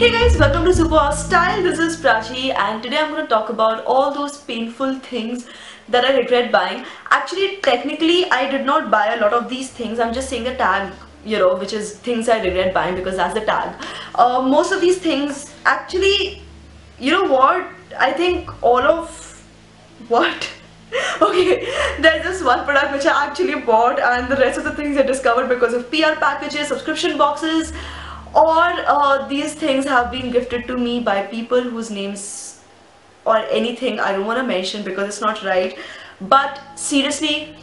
Hey guys, welcome to SuperWowStyle. This is Prachi and today I'm going to talk about all those painful things that I regret buying. Actually, technically I did not buy a lot of these things. I'm just saying a tag, you know, which is things I regret buying because that's the tag. Most of these things, actually, you know what, I think all of what? Okay, there's this one product which I actually bought and the rest of the things I discovered because of PR packages, subscription boxes, or these things have been gifted to me by people whose names or anything I don't want to mention because it's not right. But seriously,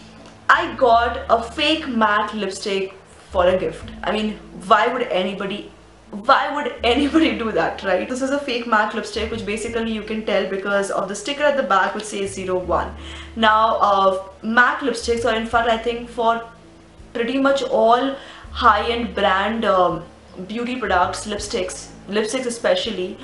I got a fake MAC lipstick for a gift. I mean, why would anybody do that, right? This is a fake MAC lipstick which basically you can tell because of the sticker at the back which says 01. Now MAC lipsticks are in fact, I think, for pretty much all high-end brand beauty products, lipsticks especially,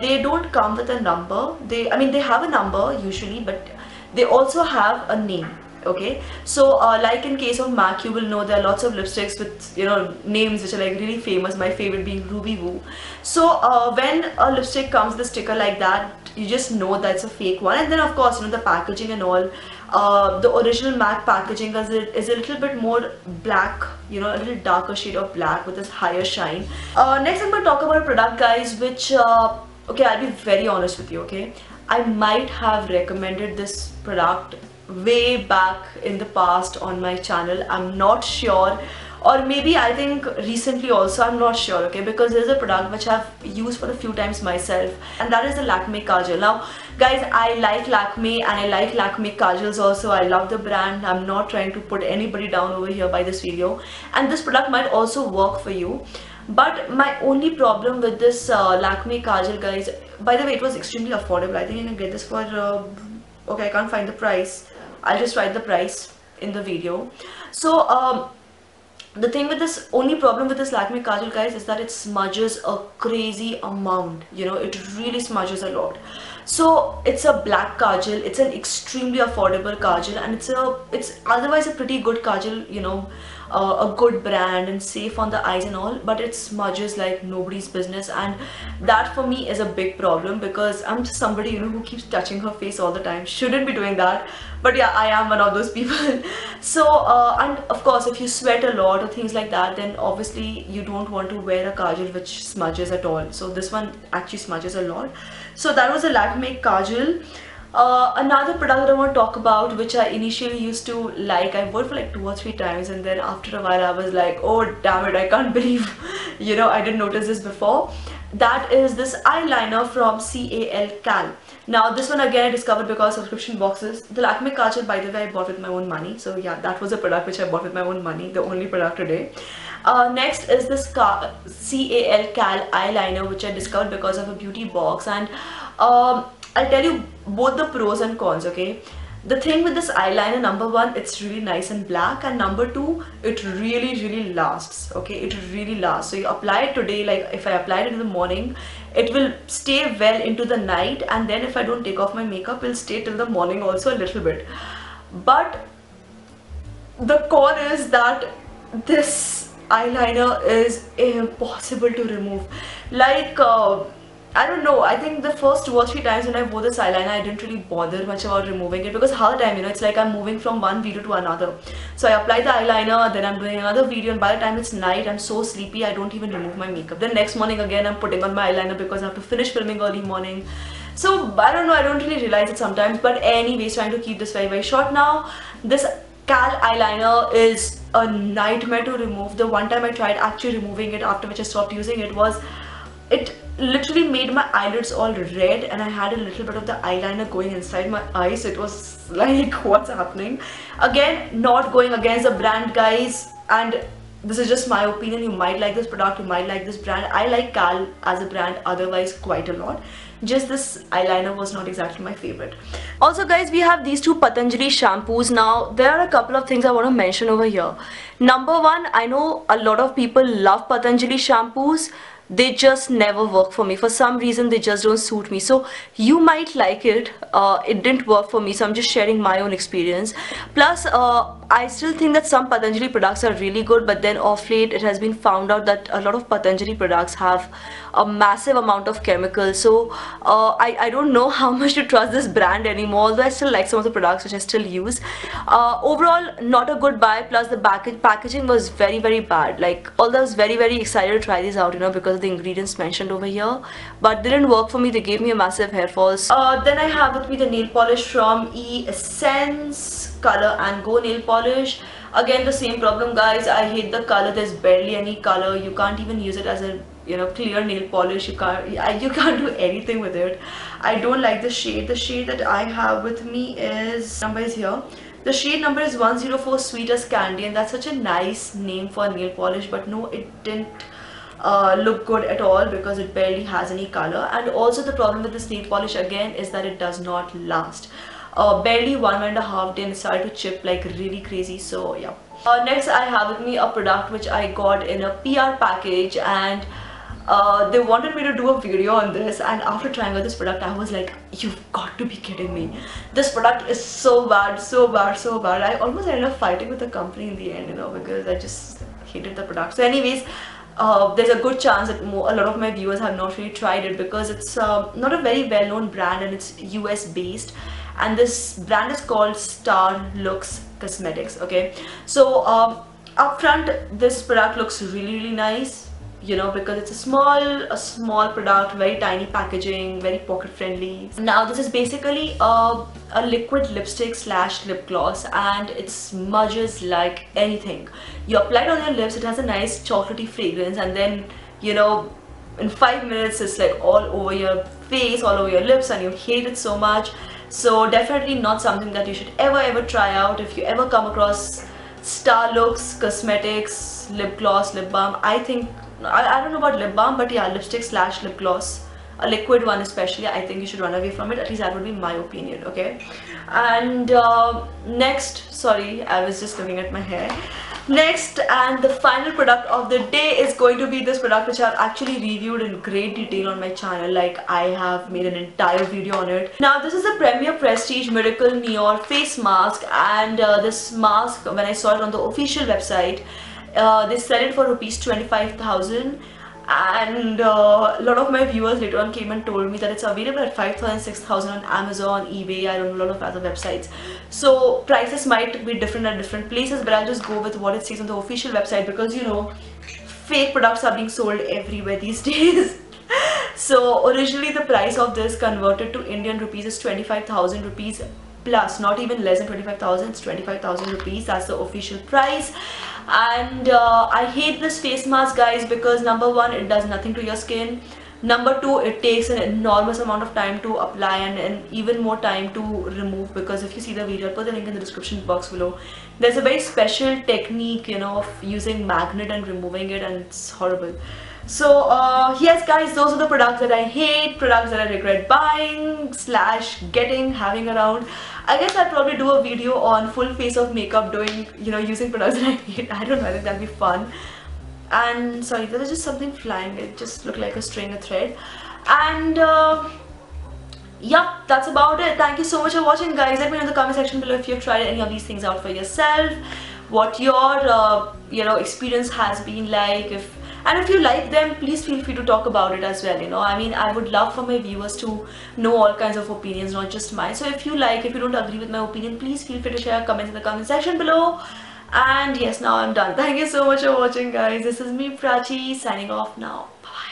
they don't come with a number. I mean they have a number usually, but they also have a name. Okay, so like in case of MAC, you will know there are lots of lipsticks with, you know, names which are like really famous, my favorite being Ruby Woo. So when a lipstick comes with a sticker like that, you just know that's a fake one. And then of course, you know, the packaging and all, the original MAC packaging is a little bit more black, you know, a little darker shade of black with this higher shine. Next I'm going to talk about a product, guys, which okay, I'll be very honest with you, okay, I might have recommended this product way back in the past on my channel, I'm not sure, or maybe I think recently also, I'm not sure, okay, because there's a product which I've used for a few times myself, and that is the Lakme Kajal. Now guys, I like Lakme and I like Lakme Kajals also, I love the brand, I'm not trying to put anybody down over here by this video, and this product might also work for you. But my only problem with this Lakme Kajal, guys, by the way, it was extremely affordable. I think I'm gonna get this for okay, I can't find the price, I'll just write the price in the video. So the thing with this, only problem with this Lakme Kajal, guys, is that it smudges a crazy amount, you know, it really smudges a lot. So it's a black kajal, it's an extremely affordable kajal, and it's otherwise a pretty good kajal, you know, a good brand and safe on the eyes and all, but it smudges like nobody's business, and that for me is a big problem because I'm just somebody, you know, who keeps touching her face all the time. Shouldn't be doing that, but yeah, I am one of those people. So and of course, if you sweat a lot or things like that, then obviously you don't want to wear a kajal which smudges at all. So this one actually smudges a lot. So that was a Lakme Kajal. Another product that I want to talk about, which I initially used to like, I wore for like 2 or 3 times, and then after a while I was like, oh damn it, I can't believe, you know, I didn't notice this before. That is this eyeliner from C.A.L. Now this one again I discovered because subscription boxes. The Lakme Kajal, by the way, I bought with my own money. So yeah, that was a product which I bought with my own money, the only product today. Next is this C.A.L. eyeliner, which I discovered because of a beauty box, and I'll tell you both the pros and cons, okay? The thing with this eyeliner, number one, it's really nice and black, and number two, it really lasts, okay? It really lasts. So you apply it today, like if I applied it in the morning, it will stay well into the night, and then if I don't take off my makeup, it'll stay till the morning also a little bit. But the con is that this eyeliner is impossible to remove. Like, I don't know, I think the first 2 or 3 times when I wore this eyeliner, I didn't really bother much about removing it because half the time, you know, it's like I'm moving from one video to another. So I apply the eyeliner, then I'm doing another video, and by the time it's night, I'm so sleepy, I don't even remove my makeup. Then next morning again, I'm putting on my eyeliner because I have to finish filming early morning. So I don't know, I don't really realize it sometimes, but anyways, trying to keep this very short now. This C.A.L. eyeliner is a nightmare to remove. The one time I tried actually removing it, after which I stopped using it, was it literally made my eyelids all red, and I had a little bit of the eyeliner going inside my eyes. It was like, what's happening? Again, not going against the brand, guys, and this is just my opinion. You might like this product, you might like this brand. I like C.A.L. as a brand otherwise quite a lot. Just this eyeliner was not exactly my favorite. Also guys, we have these two Patanjali shampoos. Now there are a couple of things I want to mention over here. Number one, I know a lot of people love Patanjali shampoos. they just never work for me. For some reason, they just don't suit me. So you might like it. It didn't work for me, so I'm just sharing my own experience. Plus, I still think that some Patanjali products are really good, but then off late it has been found out that a lot of Patanjali products have a massive amount of chemicals. So I don't know how much to trust this brand anymore, although I still like some of the products which I still use. Overall, not a good buy. Plus, the packaging was very, very bad. Like, although I was very, very excited to try these out, you know, because of the ingredients mentioned over here, but they didn't work for me. They gave me a massive hair fall. Then I have with me the nail polish from Essence Color and Go nail polish. Again, the same problem, guys. I hate the color. There's barely any color. You can't even use it as a, you know, clear nail polish. You can't do anything with it. I don't like the shade. The shade that I have with me is the shade number is 104 Sweet as Candy, and that's such a nice name for a nail polish, but no, it didn't look good at all because it barely has any color. And also the problem with this nail polish again is that it does not last. Barely 1.5 days and it started to chip like really crazy. So yeah. Next I have with me a product which I got in a PR package, and they wanted me to do a video on this, and after trying out this product I was like, you've got to be kidding me. This product is so bad, so bad, so bad. I almost ended up fighting with the company in the end, you know, because I just hated the product. So anyways, there's a good chance that a lot of my viewers have not really tried it because it's not a very well-known brand and it's US based. And this brand is called Star Looks Cosmetics, okay? So up front, this product looks really, really nice, you know, because it's a small product, very tiny packaging, very pocket friendly. Now this is basically a liquid lipstick slash lip gloss, and it smudges like anything. You apply it on your lips, it has a nice chocolatey fragrance, and then, you know, in 5 minutes it's like all over your face, all over your lips, and you hate it so much. So definitely not something that you should ever try out. If you ever come across Star Looks Cosmetics lip gloss, lip balm, I think I don't know about lip balm, but yeah, lipstick slash lip gloss, a liquid one especially, I think you should run away from it. At least that would be my opinion, okay? And next, sorry, I was just looking at my hair. Next and the final product of the day is going to be this product which I've actually reviewed in great detail on my channel. Like, I have made an entire video on it. Now this is the Premier Prestige Miracle Neo face mask, and this mask, when I saw it on the official website, they sell it for ₹25,000, and a lot of my viewers later on came and told me that it's available at 5,000, 6,000 on Amazon, eBay, I don't know, a lot of other websites. So prices might be different at different places, but I'll just go with what it says on the official website because, you know, fake products are being sold everywhere these days. So originally the price of this converted to Indian rupees is 25,000 rupees plus, not even less than 25,000, it's 25,000 rupees, that's the official price. And I hate this face mask, guys, because number one, it does nothing to your skin. Number two, it takes an enormous amount of time to apply and even more time to remove, because if you see the video, I'll put the link in the description box below. There's a very special technique, you know, of using magnet and removing it, and it's horrible. So yes, guys, those are the products that I hate, products that I regret buying slash getting, having around. I guess I'll probably do a video on full face of makeup doing, you know, using products that I hate. I don't know, I think that'd be fun. And sorry, there was just something flying, it just looked like a string of thread. And yeah, that's about it. Thank you so much for watching, guys. Let me know in the comment section below if you've tried any of these things out for yourself, what your you know, experience has been like. And if you like them, please feel free to talk about it as well, you know. I mean, I would love for my viewers to know all kinds of opinions, not just mine. So if you don't agree with my opinion, please feel free to share your comments in the comment section below. And yes, now I'm done. Thank you so much for watching, guys. This is me, Prachi, signing off now. Bye.